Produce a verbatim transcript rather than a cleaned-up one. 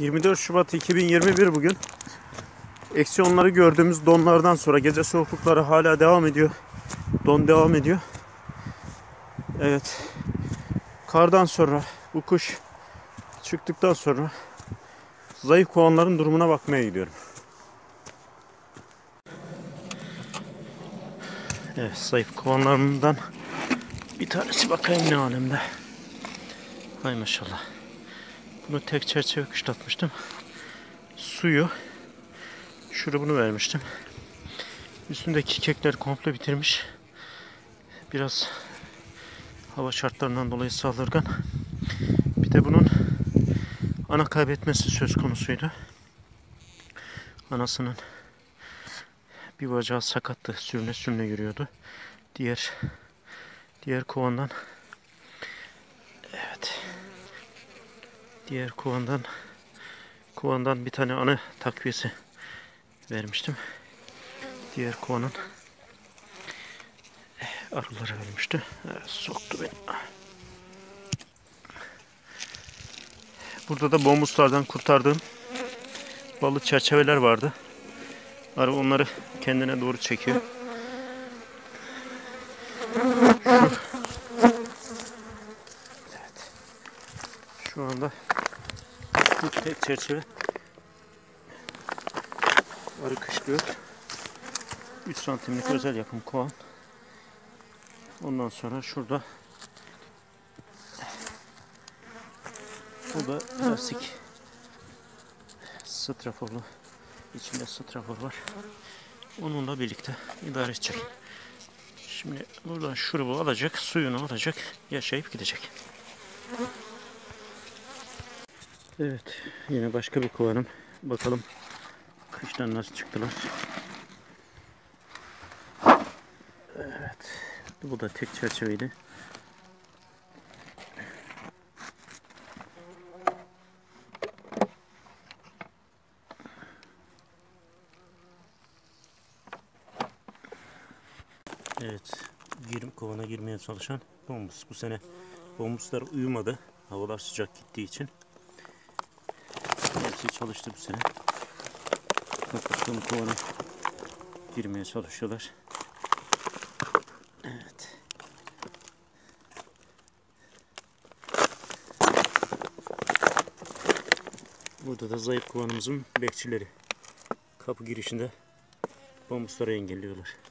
yirmi dört Şubat iki bin yirmi bir bugün. Eksi onları gördüğümüz donlardan sonra gece soğuklukları hala devam ediyor. Don devam ediyor. Evet. Kardan sonra bu kuş çıktıktan sonra zayıf kovanların durumuna bakmaya gidiyorum. Evet, zayıf kovanlarımdan bir tanesi bakayım ne alemde. Hay maşallah. Bunu tek çerçeve kışlatmıştım. Suyu, şurubunu vermiştim. Üstündeki kekler komple bitirmiş. Biraz hava şartlarından dolayı saldırgan. Bir de bunun ana kaybetmesi söz konusuydu. Anasının bir bacağı sakattı. Sürüne sürüne yürüyordu. Diğer diğer kovandan evet diğer kovandan kovandan bir tane ana takviyesi vermiştim. Diğer kovanın arıları vermişti. Evet, soktu beni. Burada da bombuslardan kurtardığım balı çerçeveler vardı. Arı onları kendine doğru çekiyor. Şu, evet, şu anda bu tek çerçeve arı kışlıyor. üç santimlik özel yapım kovan. Ondan sonra şurada bu da plastik straforlu, içinde strafor var. Onunla birlikte idare edecek. Şimdi buradan şurubu alacak, suyunu alacak, yaşayıp gidecek. Evet, yine başka bir kovanım. Bakalım kıştan nasıl çıktılar. Evet, bu da tek çerçeveydi. Evet, girim kovana girmeye çalışan bombus. Bu sene bombuslar uyumadı. Havalar sıcak gittiği için. Hepsi çalıştı bu sene. Kapattığım kovana girmeye çalışıyorlar. Evet. Burada da zayıf kovanımızın bekçileri kapı girişinde bombusları engelliyorlar.